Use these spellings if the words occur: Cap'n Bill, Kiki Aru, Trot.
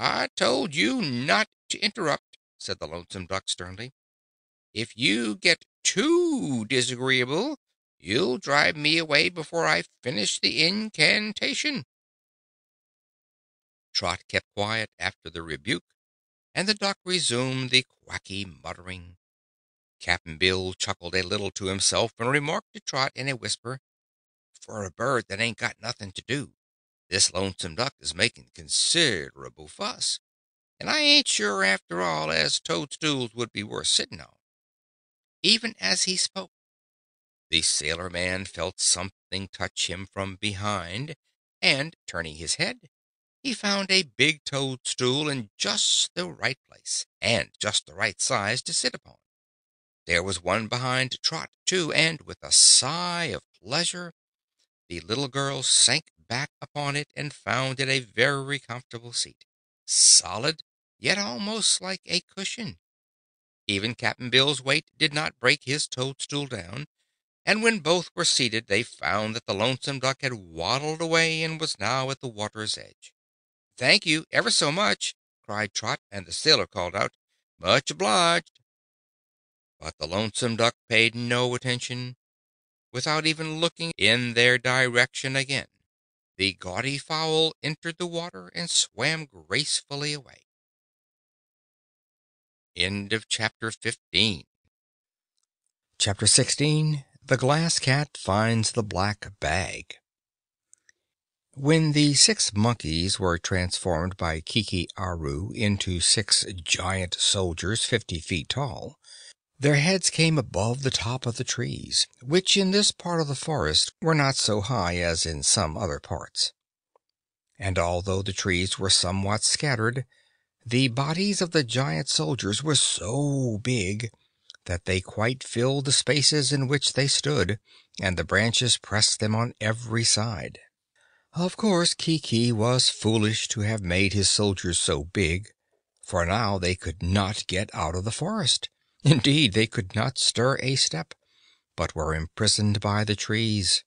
"I told you not to interrupt," said the lonesome duck sternly. "If you get too disagreeable, you'll drive me away before I finish the incantation." Trot kept quiet after the rebuke, and the duck resumed the quacky muttering. Cap'n Bill chuckled a little to himself and remarked to Trot in a whisper, "For a bird that ain't got nothing to do, this lonesome duck is making considerable fuss, and I ain't sure after all as toadstools would be worth sitting on." Even as he spoke, the sailor man felt something touch him from behind, and, turning his head, he found a big toadstool in just the right place, and just the right size to sit upon. There was one behind Trot, too, and, with a sigh of pleasure, the little girl sank back upon it and found it a very comfortable seat, solid, yet almost like a cushion. Even Cap'n Bill's weight did not break his toadstool down, and when both were seated they found that the lonesome duck had waddled away and was now at the water's edge. "Thank you ever so much," cried Trot, and the sailor called out, "Much obliged." But the lonesome duck paid no attention. Without even looking in their direction again, the gaudy fowl entered the water and swam gracefully away. End of Chapter 15. Chapter 16. The Glass Cat Finds the Black Bag. When the 6 monkeys were transformed by Kiki Aru into 6 giant soldiers 50 feet tall, their heads came above the top of the trees, which in this part of the forest were not so high as in some other parts. And although the trees were somewhat scattered, the bodies of the giant soldiers were so big that they quite filled the spaces in which they stood, and the branches pressed them on every side. Of course Kiki was foolish to have made his soldiers so big, for now they could not get out of the forest. Indeed, they could not stir a step, but were imprisoned by the trees.